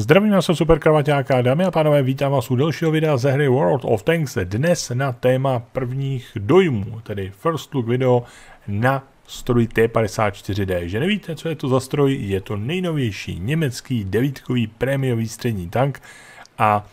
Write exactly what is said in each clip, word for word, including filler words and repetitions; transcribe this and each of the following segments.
Zdravím vás, super kravaťáka, dámy a pánové, vítám vás u dalšího videa ze hry World of Tanks, dnes na téma prvních dojmů, tedy first look video na stroj T padesát čtyři D. Že nevíte, co je to za stroj, je to nejnovější německý devítkový prémiový střední tank a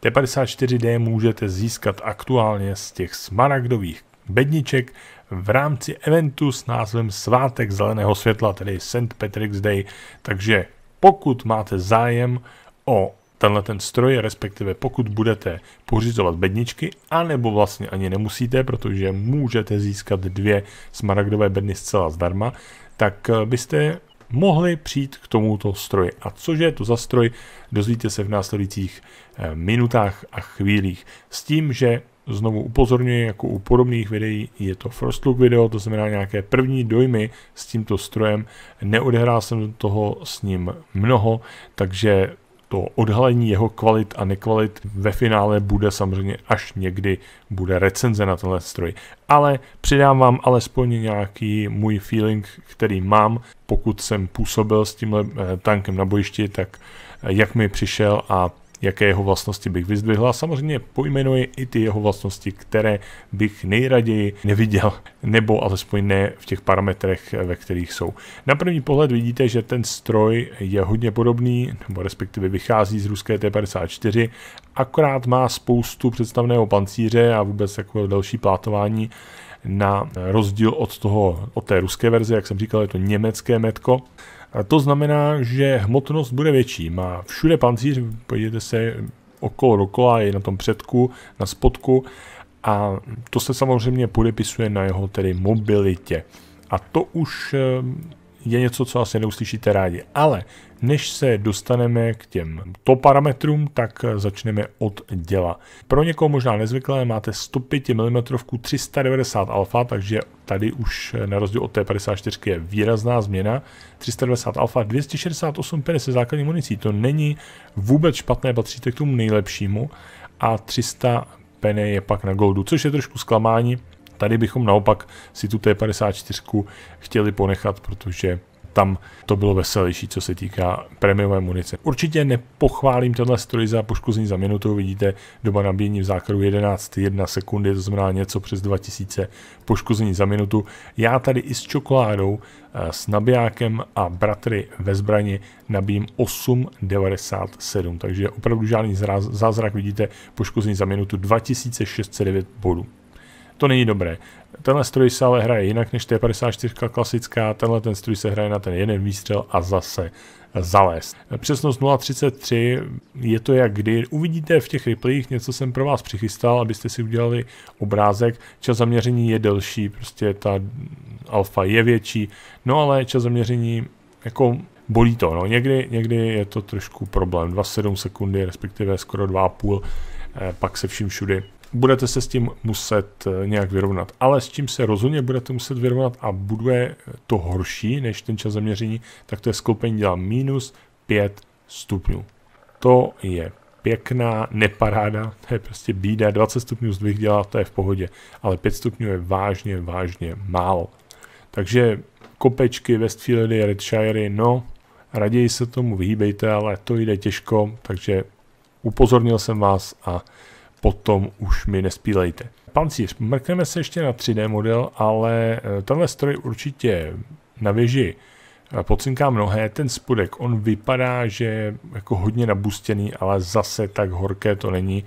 T padesát čtyři D můžete získat aktuálně z těch smaragdových bedniček v rámci eventu s názvem Svátek zeleného světla, tedy Saint Patrick's Day, takže pokud máte zájem o tenhle ten stroj, respektive pokud budete pořizovat bedničky, anebo vlastně ani nemusíte, protože můžete získat dvě smaragdové bedny zcela zdarma, tak byste mohli přijít k tomuto stroji. A cože je to za stroj, dozvíte se v následujících minutách a chvílích. S tím, že znovu upozorňuji, jako u podobných videí, je to first look video, to znamená nějaké první dojmy s tímto strojem. Neodehrál jsem toho s ním mnoho, takže to odhalení jeho kvalit a nekvalit ve finále bude samozřejmě, až někdy bude recenze na tenhle stroj. Ale přidám vám alespoň nějaký můj feeling, který mám, pokud jsem působil s tímhle tankem na bojišti, tak jak mi přišel a jaké jeho vlastnosti bych vyzdvihl a samozřejmě pojmenuji i ty jeho vlastnosti, které bych nejraději neviděl, nebo alespoň ne v těch parametrech, ve kterých jsou. Na první pohled vidíte, že ten stroj je hodně podobný, nebo respektive vychází z ruské T padesát čtyři, akorát má spoustu představného pancíře a vůbec takové další plátování na rozdíl od, toho, od té ruské verze, jak jsem říkal, je to německé metko. A to znamená, že hmotnost bude větší. Má všude pancíř, podívejte se okolo dokola, je na tom předku, na spodku a to se samozřejmě podepisuje na jeho tedy mobilitě. A to už je něco, co asi neuslyšíte rádi. Ale než se dostaneme k těm top parametrům, tak začneme od děla. Pro někoho možná nezvyklé, máte sto pět milimetrů tři sta devadesát alfa, takže tady už na rozdíl od T padesát čtyři je výrazná změna. tři sta devadesát alfa, dvě stě šedesát osm pět se základní municí, to není vůbec špatné, patříte k tomu nejlepšímu. A tři sta pene je pak na goldu, což je trošku zklamání. Tady bychom naopak si tu T padesát čtyři chtěli ponechat, protože tam to bylo veselější, co se týká premiové munice. Určitě nepochválím tenhle stroj za poškození za minutu, vidíte doba nabíjení v základu jedenáct celá jedna sekundy, to znamená něco přes dva tisíce poškození za minutu. Já tady i s čokoládou, s nabijákem a bratry ve zbrani nabijím osm celá devadesát sedm, takže opravdu žádný zázrak, vidíte poškození za minutu dva tisíce šest set devět bodů. To není dobré. Tenhle stroj se ale hraje jinak než T padesát čtyři klasická, tenhle ten stroj se hraje na ten jeden výstřel a zase zalézt. Přesnost nula celá třicet tři, je to jak kdy. Uvidíte v těch replích, něco jsem pro vás přichystal, abyste si udělali obrázek. Čas zaměření je delší, prostě ta alfa je větší, no ale čas zaměření jako bolí to. No. Někdy, někdy je to trošku problém, dvacet sedm sekundy, respektive skoro dva a půl, pak se vším všudy. Budete se s tím muset nějak vyrovnat, ale s čím se rozhodně budete muset vyrovnat a bude to horší než ten čas zaměření, tak to je sklopení děla minus pět stupňů. To je pěkná neparáda, to je prostě bída, dvacet stupňů zdvih dělá, to je v pohodě, ale pět stupňů je vážně, vážně málo. Takže kopečky, Westfieldy, Redshiry, no, raději se tomu vyhýbejte, ale to jde těžko, takže upozornil jsem vás a potom už mi nespílejte. Pancíř, mrkneme se ještě na tři D model, ale tenhle stroj určitě na věži pocinká mnohé. Ten spodek, on vypadá, že je jako hodně nabustěný, ale zase tak horké to není.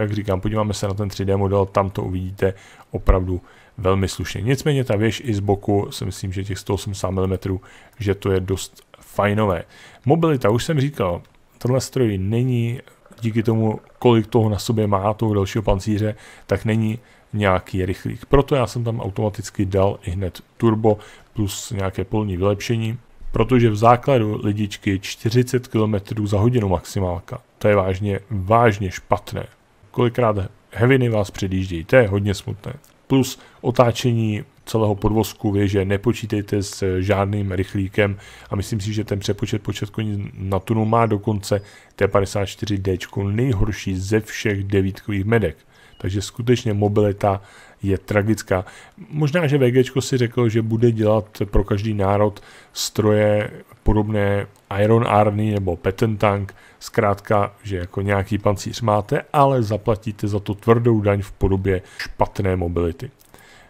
Jak říkám, podíváme se na ten tři D model, tam to uvidíte opravdu velmi slušně. Nicméně ta věž i z boku, si myslím, že těch sto osmdesát milimetrů, že to je dost fajnové. Mobilita, už jsem říkal, tenhle stroj není díky tomu, kolik toho na sobě má, toho dalšího pancíře, tak není nějaký rychlík. Proto já jsem tam automaticky dal i hned turbo plus nějaké polní vylepšení, protože v základu lidičky čtyřicet kilometrů za hodinu maximálka. To je vážně, vážně špatné. Kolikrát heviny vás předjíždějí, to je hodně smutné. Plus otáčení celého podvozku věže, nepočítejte s žádným rychlíkem a myslím si, že ten přepočet počet koní na tunu má dokonce T padesát čtyři D nejhorší ze všech devítkových medek. Takže skutečně mobilita je tragická. Možná, že VGčko si řekl, že bude dělat pro každý národ stroje podobné Iron Army nebo Patent Tank, zkrátka, že jako nějaký pancíř máte, ale zaplatíte za to tvrdou daň v podobě špatné mobility.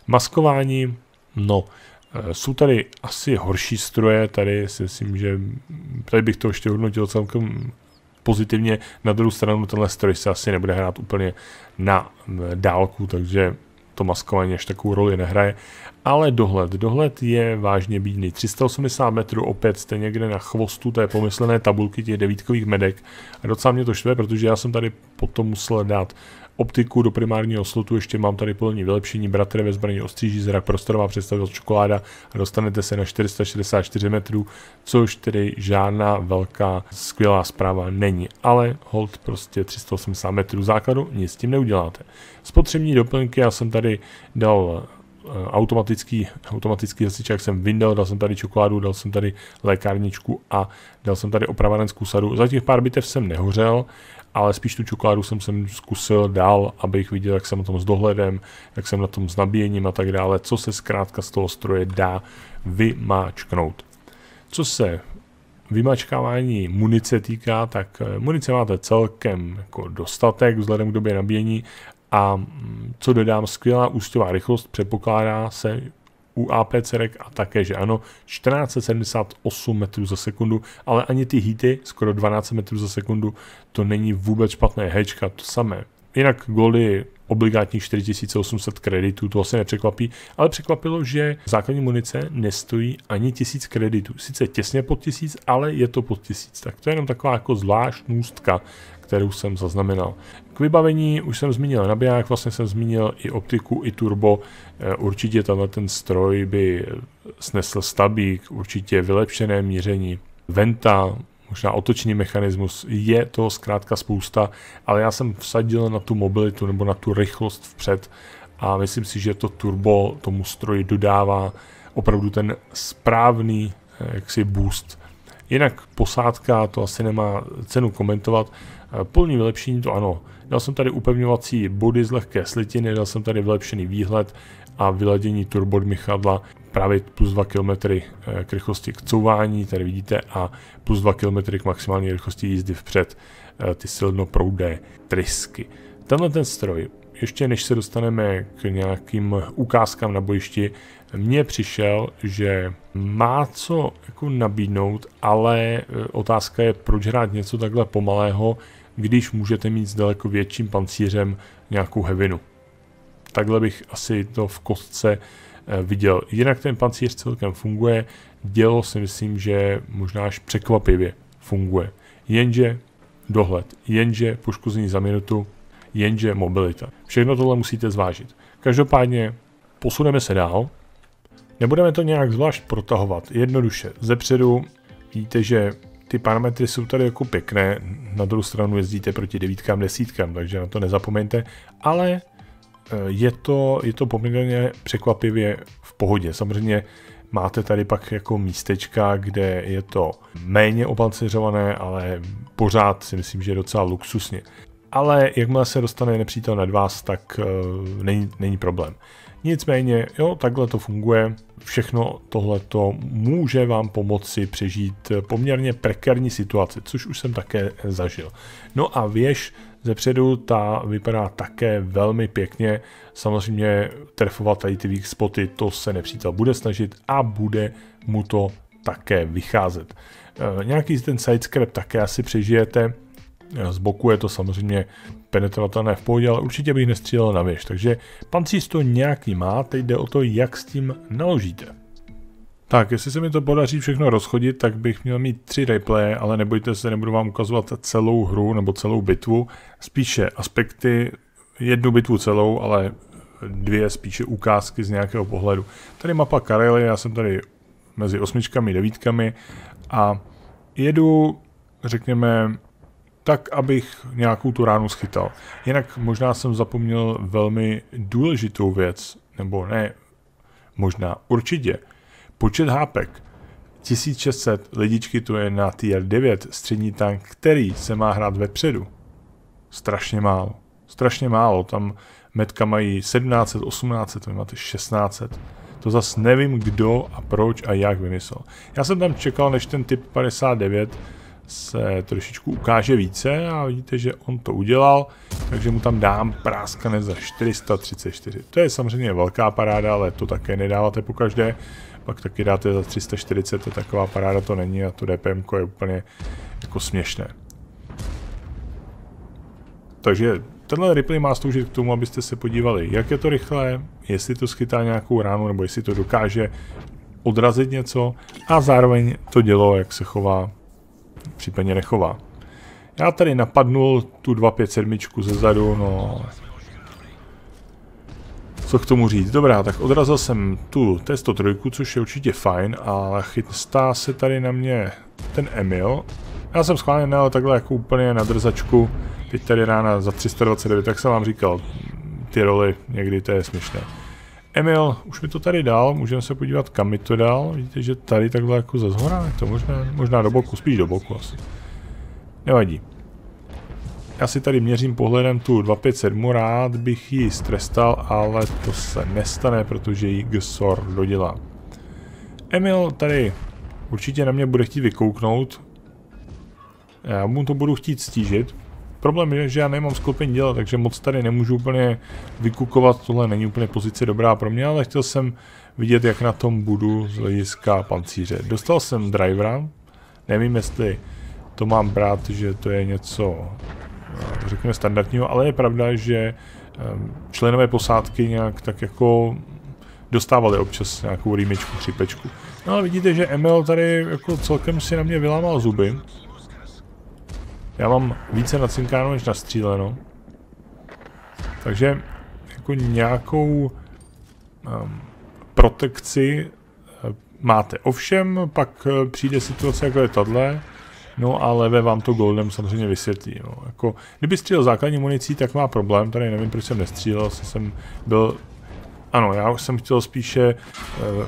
Maskování, no, jsou tady asi horší stroje, tady si myslím, že tady bych to ještě hodnotil celkem pozitivně, na druhou stranu tenhle stroj se asi nebude hrát úplně na dálku, takže to maskování až takovou roli nehraje, ale dohled, dohled je vážně bídný, tři sta osmdesát metrů, opět jste někde na chvostu té pomyslené tabulky těch devítkových medek a docela mě to štve, protože já jsem tady potom musel dát optiku do primárního slotu, ještě mám tady polní vylepšení, bratr ve zbraní ostříží zrak, prostorová představivost čokoláda a dostanete se na čtyři sta šedesát čtyři metrů, což tedy žádná velká skvělá zpráva není, ale hold prostě tři sta osmdesát metrů základu, nic s tím neuděláte. Spotřební doplňky, já jsem tady dal automatický, automatický hasičák jsem vyndal, dal jsem tady čokoládu, dal jsem tady lékárničku a dal jsem tady opravarenskou sadu. Za těch pár bitev jsem nehořel, ale spíš tu čokoládu jsem sem zkusil dál, abych viděl, jak jsem na tom s dohledem, jak jsem na tom s nabíjením a tak dále, co se zkrátka z toho stroje dá vymáčknout. Co se vymačkávání munice týká, tak munice máte celkem jako dostatek vzhledem k době nabíjení. A co dodám, skvělá ústěvá rychlost, předpokládá se u á pé cé rek a také, že ano, čtrnáct set sedmdesát osm metrů za sekundu, ale ani ty hity, skoro dvanáct metrů za sekundu, to není vůbec špatné, hečka, to samé. Jinak goldy obligátních čtyři tisíce osm set kreditů, to asi nepřekvapí, ale překvapilo, že základní munice nestojí ani tisíc kreditů. Sice těsně pod tisíc, ale je to pod tisíc, tak to je jenom taková jako zvláštnůstka, kterou jsem zaznamenal. K vybavení už jsem zmínil nabiják, vlastně jsem zmínil i optiku, i turbo. Určitě tenhle ten stroj by snesl stabík, určitě vylepšené míření, venta, možná otočný mechanismus, je toho zkrátka spousta, ale já jsem vsadil na tu mobilitu nebo na tu rychlost vpřed a myslím si, že to turbo tomu stroji dodává opravdu ten správný jaksi boost. Jinak posádka, to asi nemá cenu komentovat. Polní vylepšení, to ano. Dal jsem tady upevňovací body z lehké slitiny, dal jsem tady vylepšený výhled a vyladění turbodmychadla právě plus dva kilometry k rychlosti k couvání, tady vidíte, a plus dva kilometry k maximální rychlosti jízdy vpřed, ty silnoproudé trysky. Tenhle ten stroj, ještě než se dostaneme k nějakým ukázkám na bojišti, mně přišel, že má co jako nabídnout, ale otázka je, proč hrát něco takhle pomalého, když můžete mít s daleko větším pancířem nějakou hevinu. Takhle bych asi to v kostce viděl. Jinak ten pancíř celkem funguje, dělo si myslím, že možná až překvapivě funguje. Jenže dohled, jenže poškození za minutu, jenže mobilita. Všechno tohle musíte zvážit. Každopádně posuneme se dál. Nebudeme to nějak zvlášť protahovat, jednoduše zepředu vidíte, že ty parametry jsou tady jako pěkné, na druhou stranu jezdíte proti devítkám, desítkám, takže na to nezapomeňte, ale je to, je to poměrně překvapivě v pohodě. Samozřejmě máte tady pak jako místečka, kde je to méně opanceřované, ale pořád si myslím, že je docela luxusně. Ale jakmile se dostane nepřítel nad vás, tak uh, není, není problém. Nicméně, jo, takhle to funguje. Všechno tohleto může vám pomoci přežít poměrně prekární situaci, což už jsem také zažil. No a věž zepředu, ta vypadá také velmi pěkně. Samozřejmě trefovat tady ty weak spoty, to se nepřítel bude snažit a bude mu to také vycházet. E, nějaký ten sidescrap také asi přežijete. Z boku je to samozřejmě penetrovatelné v pohodě, ale určitě bych nestřílel na věž, takže pancíř to nějaký má, teď jde o to, jak s tím naložíte. Tak, jestli se mi to podaří všechno rozchodit, tak bych měl mít tři replaye, ale nebojte se, nebudu vám ukazovat celou hru nebo celou bitvu, spíše aspekty, jednu bitvu celou, ale dvě spíše ukázky z nějakého pohledu. Tady mapa Karely, já jsem tady mezi osmičkami, devítkami a jedu, řekněme, tak, abych nějakou tu ránu schytal. Jinak možná jsem zapomněl velmi důležitou věc, nebo ne, možná určitě. Počet hápek. tisíc šest set lidičky, to je na tier devět střední tank, který se má hrát vepředu. Strašně málo. strašně málo. Tam metka mají sedmnáct set, osmnáct set, to máte šestnáct set. To zase nevím, kdo a proč a jak vymyslel. Já jsem tam čekal, než ten typ padesát devět se trošičku ukáže více a vidíte, že on to udělal, takže mu tam dám práskanec za čtyři sta třicet čtyři. To je samozřejmě velká paráda, ale to také nedáváte po každé. Pak taky dáte za tři sta čtyřicet, to taková paráda to není a to D P M ko je úplně jako směšné. Takže tenhle replay má sloužit k tomu, abyste se podívali, jak je to rychlé, jestli to schytá nějakou ránu, nebo jestli to dokáže odrazit něco a zároveň to dělo, jak se chová, případně nechová. Já tady napadnul tu dvě stě padesát sedm ze zadu, no... Co k tomu říct? Dobrá, tak odrazil jsem tu T sto tři, což je určitě fajn, ale chystá se tady na mě ten Emil. Já jsem schválně, ale takhle jako úplně na drzačku. Teď tady rána za tři sta dvacet devět, tak jsem vám říkal, ty roli někdy to je směšné. Emil už mi to tady dal, můžeme se podívat, kam mi to dal. Vidíte, že tady takhle jako ze zhora, je to možná, možná do boku, spíš do boku asi. Nevadí. Já si tady měřím pohledem tu dvě stě padesát sedm, rád bych ji strestal, ale to se nestane, protože ji G S O R dodělá. Emil tady určitě na mě bude chtít vykouknout. Já mu to budu chtít stížit. Problém je, že já nemám sklopeň dělat, takže moc tady nemůžu úplně vykukovat, tohle není úplně pozice dobrá pro mě, ale chtěl jsem vidět, jak na tom budu z hlediska pancíře. Dostal jsem drivera, nevím, jestli to mám brát, že to je něco, řekněme, standardního, ale je pravda, že členové posádky nějak tak jako dostávali občas nějakou rýmičku, křipečku. No ale vidíte, že Emil tady jako celkem si na mě vylámal zuby. Já mám více nacinkáno než nastříleno. Takže jako nějakou um, protekci um, máte. Ovšem pak uh, přijde situace jako je tadle, no a leve vám to goldem samozřejmě vysvětlí. No. Jako, kdyby střílel základní municí, tak má problém. Tady nevím, proč jsem nestřílel, jsem byl... Ano, já jsem chtěl spíše,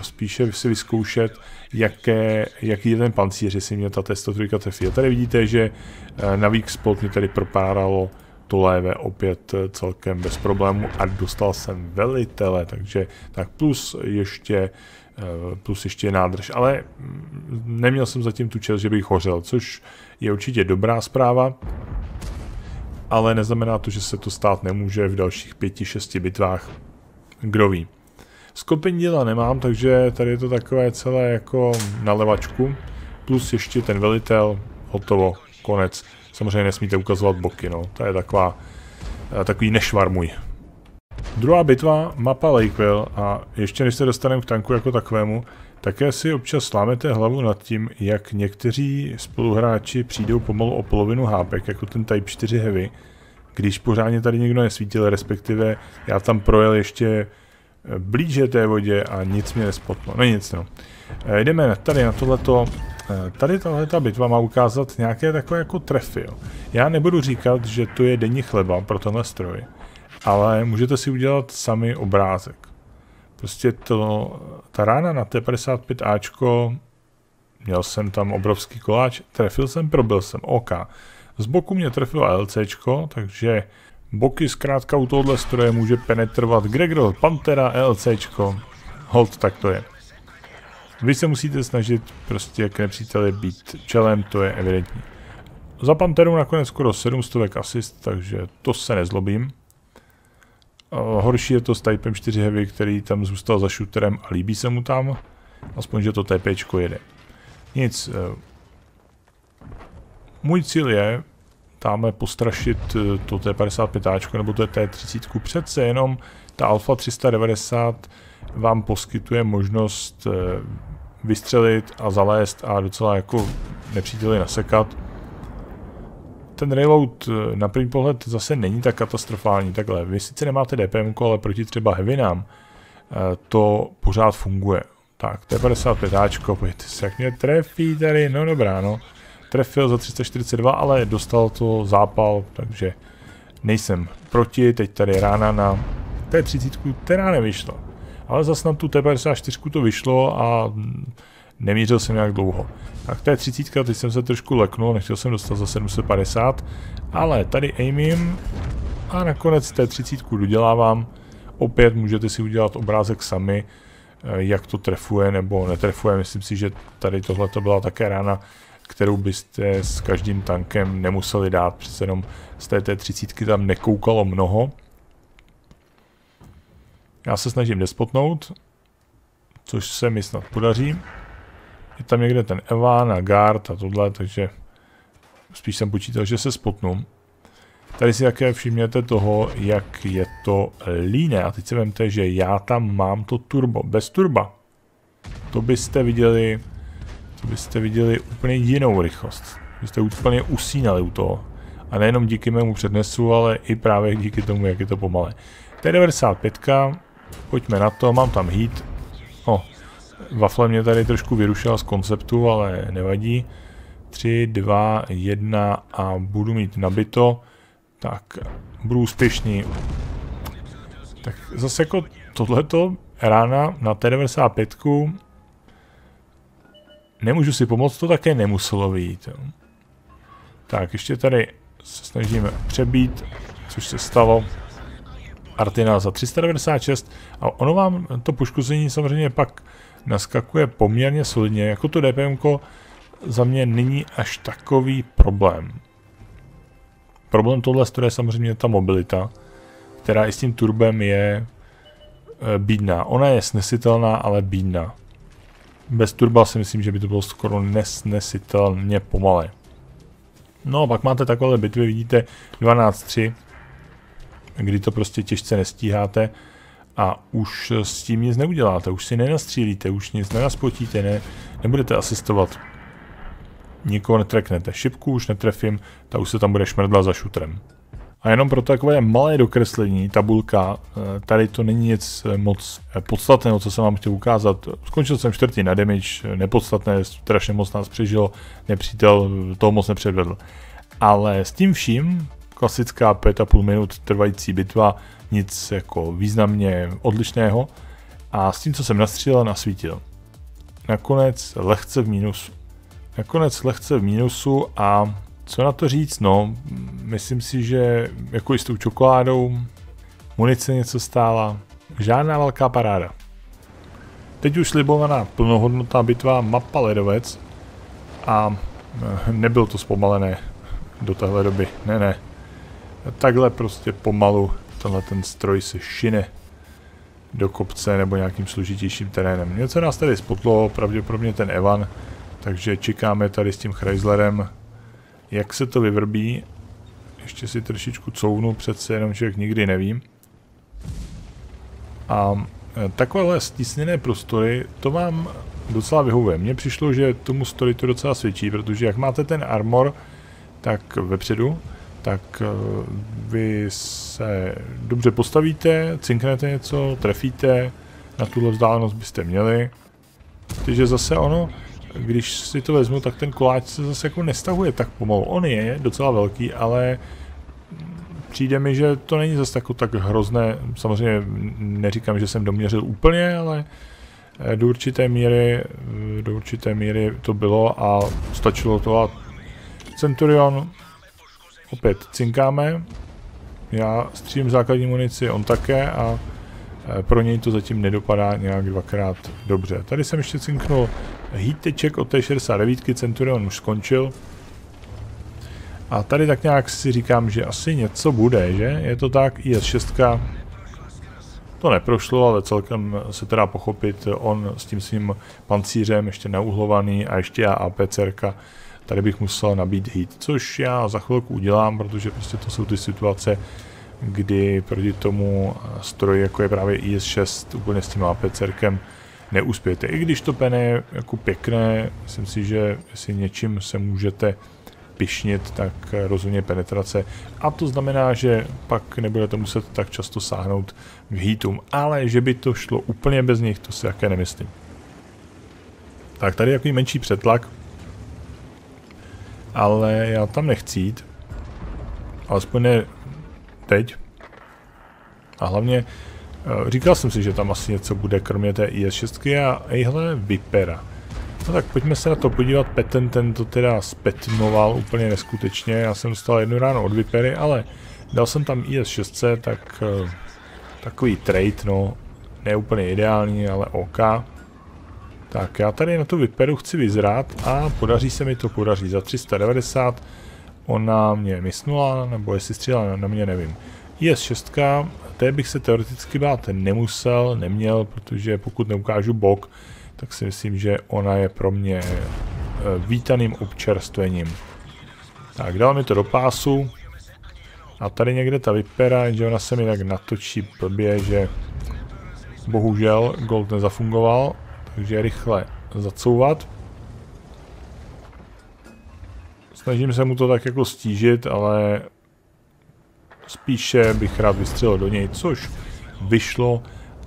spíše si vyzkoušet, jaké, jaký je ten pancíř, jestli mě ta T sto tři trefí. Tady vidíte, že na weak spot mě tady propáralo to levé opět celkem bez problému a dostal jsem velitele, takže tak plus ještě, plus ještě nádrž. Ale neměl jsem zatím tu čest, že bych hořel, což je určitě dobrá zpráva. Ale neznamená to, že se to stát nemůže v dalších pěti, šesti bitvách. Kdo ví. Skopení díla nemám, takže tady je to takové celé jako na levačku. Plus ještě ten velitel, hotovo, konec. Samozřejmě nesmíte ukazovat boky, no. To je taková, takový nešvar můj. Druhá bitva, mapa Lakeville a ještě než se dostaneme k tanku jako takovému, také si občas slámete hlavu nad tím, jak někteří spoluhráči přijdou pomalu o polovinu hápek, jako ten Type čtyři Heavy, když pořádně tady někdo nesvítil, respektive já tam projel ještě blíže té vodě a nic mě nespotlo. No nic, no. Jdeme tady na tohleto. Tady tahleta bitva má ukázat nějaké takové jako trefy. Jo. Já nebudu říkat, že to je denní chleba pro tenhle stroj, ale můžete si udělat sami obrázek. Prostě to, ta rána na T padesát pět A, měl jsem tam obrovský koláč, trefil jsem, probil jsem, OK. Z boku mě trefilo LCčko, takže boky zkrátka u tohohle stroje může penetrovat Gregor, Pantera, LCčko. Hold, tak to je. Vy se musíte snažit prostě k nepříteli být čelem, to je evidentní. Za Panteru nakonec skoro sedm set asist, takže to se nezlobím. Horší je to s Typem čtyři Heavy, který tam zůstal za shooterem a líbí se mu tam. Aspoň, že to TPčko jede. Nic. Můj cíl je tamhle postrašit to T padesát pět nebo to T třicet, přece jenom ta Alfa tři sta devadesát vám poskytuje možnost vystřelit a zalézt a docela jako nepříteli nasekat. Ten reload na první pohled zase není tak katastrofální, takhle. Vy sice nemáte D P M ko, ale proti třeba hevinám to pořád funguje. Tak, T padesát pět, pojďte se, jak mě trefí tady, no dobrá, no. Trefil za tři sta čtyřicet dva, ale dostal to zápal, takže nejsem proti. Teď tady rána na T třicet, která nevyšla. Ale zase na tu T padesát čtyři to vyšlo a nemířil jsem nějak dlouho. Tak T třicet, teď jsem se trošku leknul, nechtěl jsem dostat za sedm set padesát, ale tady aimím A nakonec té třicítku dodělávám. Opět můžete si udělat obrázek sami, jak to trefuje nebo netrefuje. Myslím si, že tady tohle to byla také rána, kterou byste s každým tankem nemuseli dát. Přece jenom z té T třicet tam nekoukalo mnoho. Já se snažím despotnout, což se mi snad podaří. Je tam někde ten Evan a Guard a tohle, takže spíš jsem počítal, že se spotnu. Tady si také všimněte toho, jak je to líné. A teď si vemte, že já tam mám to turbo. Bez turba. To byste viděli, to byste viděli úplně jinou rychlost. Byste úplně usínali u toho. A nejenom díky mému přednesu, ale i právě díky tomu, jak je to pomalé. T devadesát pět, pojďme na to, mám tam heat. O, wafle mě tady trošku vyrušila z konceptu, ale nevadí. tři, dva, jedna a budu mít nabito. Tak, budu úspěšný. Tak zase jako tohleto rána na T devadesát pět. Nemůžu si pomoct, to také nemuselo vyjít. Tak, ještě tady se snažíme přebít, což se stalo. Artina za tři sta devadesát šest. A ono vám to poškození samozřejmě pak naskakuje poměrně solidně. Jako to D P M ko za mě není až takový problém. Problém tohle je samozřejmě ta mobilita, která i s tím turbem je bídná. Ona je snesitelná, ale bídná. Bez turba si myslím, že by to bylo skoro nesnesitelně pomalé. No a pak máte takové bitvy, vidíte dvanáct tři, kdy to prostě těžce nestíháte a už s tím nic neuděláte, už si nenastřílíte, už nic nenaspotíte, ne, nebudete asistovat. Nikoho netreknete. Šipku už netrefím, ta už se tam bude šmrdla za šutrem. A jenom pro takové malé dokreslení, tabulka, tady to není nic moc podstatného, co jsem vám chtěl ukázat. Skončil jsem čtvrtý na damage, nepodstatné, strašně moc nás přežilo, nepřítel toho moc nepředvedl. Ale s tím vším, klasická pět a půl minut trvající bitva, nic jako významně odlišného. A s tím, co jsem nastřílel, nasvítil. Nakonec lehce v mínusu. Nakonec lehce v mínusu a co na to říct, no, myslím si, že jako i s tou čokoládou, munice něco stála, žádná velká paráda. Teď už slibovaná plnohodnotná bitva, mapa Ledovec a nebylo to zpomalené do téhle doby, ne, ne. Takhle prostě pomalu tenhle ten stroj se šine do kopce nebo nějakým složitějším terénem. Něco nás tady spotlo, pravděpodobně ten Evan. Takže čekáme tady s tím Chryslerem, jak se to vyvrbí. Ještě si trošičku couvnu, přece jenom člověk nikdy nevím. A takovéhle stísněné prostory, to vám docela vyhovuje. Mně přišlo, že tomu story to docela svědčí, protože jak máte ten armor, tak vepředu, tak vy se dobře postavíte, cinknete něco, trefíte, na tuhle vzdálenost byste měli. Takže zase ono... Když si to vezmu, tak ten koláč se zase jako nestahuje tak pomalu. On je docela velký, ale přijde mi, že to není zase jako tak hrozné. Samozřejmě neříkám, že jsem doměřil úplně, ale do určité míry, do určité míry to bylo a stačilo to. A Centurion opět cinkáme. Já střílím základní munici, on také a pro něj to zatím nedopadá nějak dvakrát dobře. Tady jsem ještě cinknul híteček od té šedesát devět, Centurion už skončil. A tady tak nějak si říkám, že asi něco bude, že? Je to tak, I S šest. To neprošlo, ale celkem se teda pochopit, on s tím svým pancířem ještě nauhlovaný a ještě A P C R ka. Tady bych musel nabít hít, což já za chvilku udělám, protože prostě to jsou ty situace, kdy proti tomu stroji, jako je právě I S šest, úplně s tím A P C R kem, neuspějete. I když to pene je jako pěkné, myslím si, že si něčím se můžete pyšnit, tak rozhodně penetrace. A to znamená, že pak nebudete muset tak často sáhnout k heatům. Ale že by to šlo úplně bez nich, to si jaké nemyslím. Tak tady je takový menší přetlak. Ale já tam nechci jít. Alespoň ne teď. A hlavně... Říkal jsem si, že tam asi něco bude, kromě té I S šest a ejhle, vypera. No tak pojďme se na to podívat, Peten ten to teda zpetnoval úplně neskutečně, já jsem dostal jednu ráno od vypery, ale Dal jsem tam I S šest set, tak takový trade, no, ne úplně ideální, ale OK. Tak já tady na tu vyperu chci vyzrát a podaří se mi to, podaří za tři sta devadesát. Ona mě mysnula, nebo jestli střílela na mě, nevím. I S šest, té bych se teoreticky bát nemusel, neměl, protože pokud neukážu bok, tak si myslím, že ona je pro mě vítaným občerstvením. Tak, dal mi to do pásu. A tady někde ta vypera, že ona se mi tak natočí blbě, že bohužel gold nezafungoval, takže rychle zacouvat. Snažím se mu to tak jako stížit, ale spíše bych rád vystřelil do něj, což vyšlo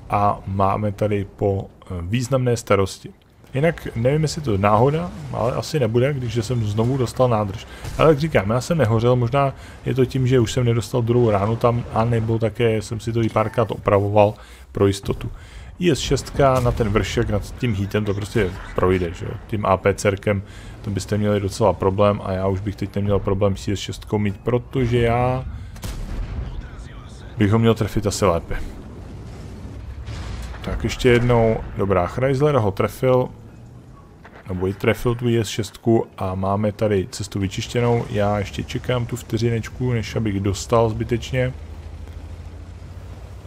a máme tady po významné starosti. Jinak nevím, jestli to je náhoda, ale asi nebude, když jsem znovu dostal nádrž. Ale jak říkám, já jsem nehořel, možná je to tím, že už jsem nedostal druhou ránu tam, anebo také jsem si to i párkrát opravoval pro jistotu. I S šest na ten vršek, nad tím heatem to prostě projde, že jo? Tím A P cerkem to byste měli docela problém a já už bych teď neměl problém s I S šest mít, protože já bych ho měl trefit asi lépe. Tak ještě jednou, dobrá, Chrysler ho trefil, nebo ji trefil tu I S šest a máme tady cestu vyčištěnou. Já ještě čekám tu vteřinečku, než abych dostal zbytečně.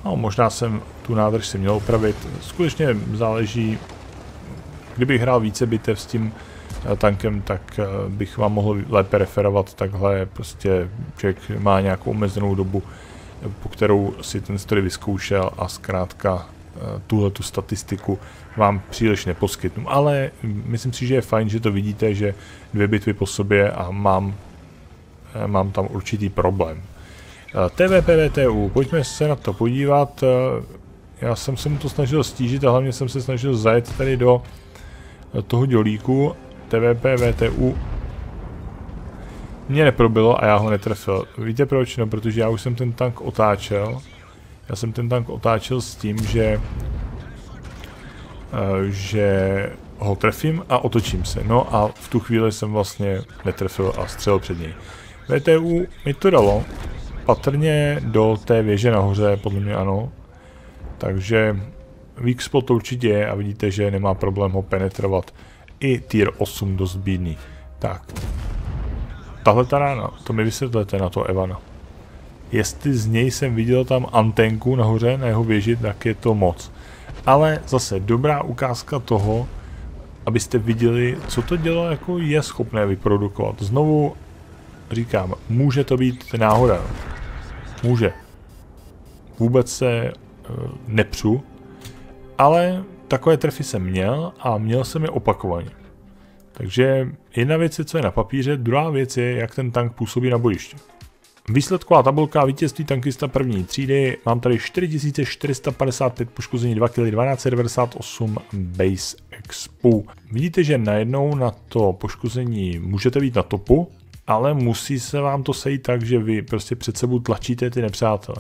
No, možná jsem tu nádrž si měl upravit. Skutečně záleží, kdybych hrál více bitev s tím tankem, tak bych vám mohl lépe referovat. Takhle prostě člověk má nějakou omezenou dobu, po kterou si ten stroj vyzkoušel a zkrátka tuhle tu statistiku vám příliš neposkytnu. Ale myslím si, že je fajn, že to vidíte, že dvě bitvy po sobě a mám, mám tam určitý problém. T V P V T U, pojďme se na to podívat. Já jsem se mu to snažil stížit a hlavně jsem se snažil zajet tady do toho dělíku. T V P V T U mě neprobilo a já ho netrefil. Víte proč? No, protože já už jsem ten tank otáčel. Já jsem ten tank otáčel s tím, že, že ho trefím a otočím se. No a v tu chvíli jsem vlastně netrefil a střelil před něj. V T U mi to dalo. Patrně do té věže nahoře, podle mě ano. Takže weak spot určitě je a vidíte, že nemá problém ho penetrovat. I tier osm dost bídný. Tak. Tahle ta rána, to mi vysvětlete na to Evana. Jestli z něj jsem viděl tam antenku nahoře, na jeho věži, tak je to moc. Ale zase dobrá ukázka toho, abyste viděli, co to dělo jako je schopné vyprodukovat. Znovu říkám, může to být náhoda. Může. Vůbec se e, nepřu. Ale takové trefy jsem měl a měl jsem je opakovaně. Takže jedna věc je, co je na papíře, druhá věc je, jak ten tank působí na bojišti. Výsledková tabulka, vítězství tankista první třídy, mám tady čtyři tisíce čtyři sta padesát pět poškození, dva kily, tisíc dvě stě devadesát osm base expu. Vidíte, že najednou na to poškození můžete být na topu, ale musí se vám to sejít tak, že vy prostě před sebou tlačíte ty nepřátele.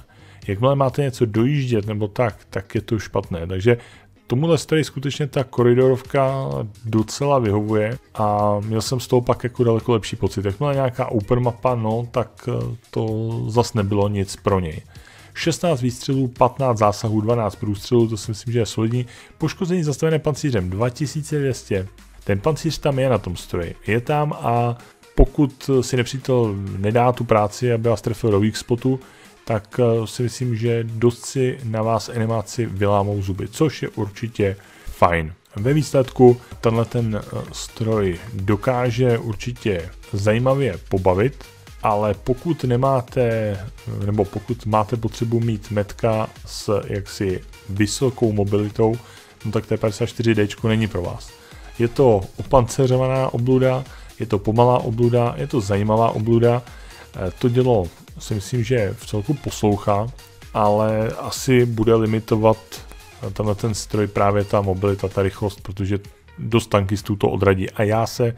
Jakmile máte něco dojíždět nebo tak, tak je to špatné. Takže tomuhle stroji skutečně ta koridorovka docela vyhovuje a měl jsem z toho pak jako daleko lepší pocit. Jakmile nějaká open mapa, no, tak to zas nebylo nic pro něj. šestnáct výstřelů, patnáct zásahů, dvanáct průstřelů, to si myslím, že je solidní. Poškození zastavené pancířem dva tisíce dvě stě. Ten pancíř tam je na tom stroji. Je tam a pokud si nepřítel nedá tu práci, aby vás trefil do weak spotu, tak si myslím, že dost si na vás animáci vylámou zuby, což je určitě fajn. Ve výsledku tenhle ten stroj dokáže určitě zajímavě pobavit, ale pokud nemáte, nebo pokud máte potřebu mít metka s jaksi vysokou mobilitou, no tak T padesát čtyři D není pro vás. Je to opanceřovaná obluda, je to pomalá obluda, je to zajímavá obluda, to dělo si myslím, že v celku poslouchá, ale asi bude limitovat tenhle ten stroj právě ta mobilita, ta rychlost, protože dost tankistů to odradí. A já se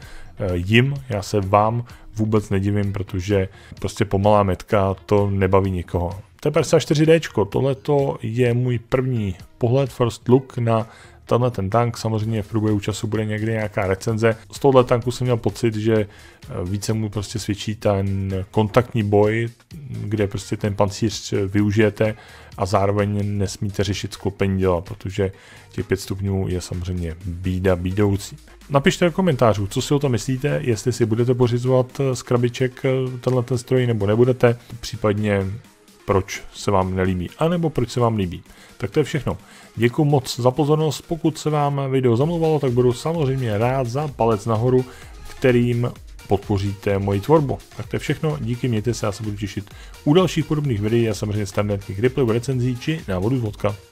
jim, já se vám vůbec nedivím, protože prostě pomalá metka to nebaví nikoho. T padesát čtyři D, tohleto je můj první pohled, first look na tenhle ten tank, samozřejmě v průběhu času bude někdy nějaká recenze. Z tohohle tanku jsem měl pocit, že více mu prostě svědčí ten kontaktní boj, kde prostě ten pancíř využijete a zároveň nesmíte řešit sklopení děla, protože těch pět stupňů je samozřejmě bída bídoucí. Napište do komentářů, co si o to myslíte, jestli si budete pořizovat z krabiček tenhle stroj nebo nebudete, případně proč se vám nelíbí, anebo proč se vám líbí. Tak to je všechno. Děkuji moc za pozornost, pokud se vám video zamluvalo, tak budu samozřejmě rád za palec nahoru, kterým podpoříte moji tvorbu. Tak to je všechno, díky, mějte se, já se budu těšit u dalších podobných videí a samozřejmě standardních replayů, recenzí či návodů z vodka.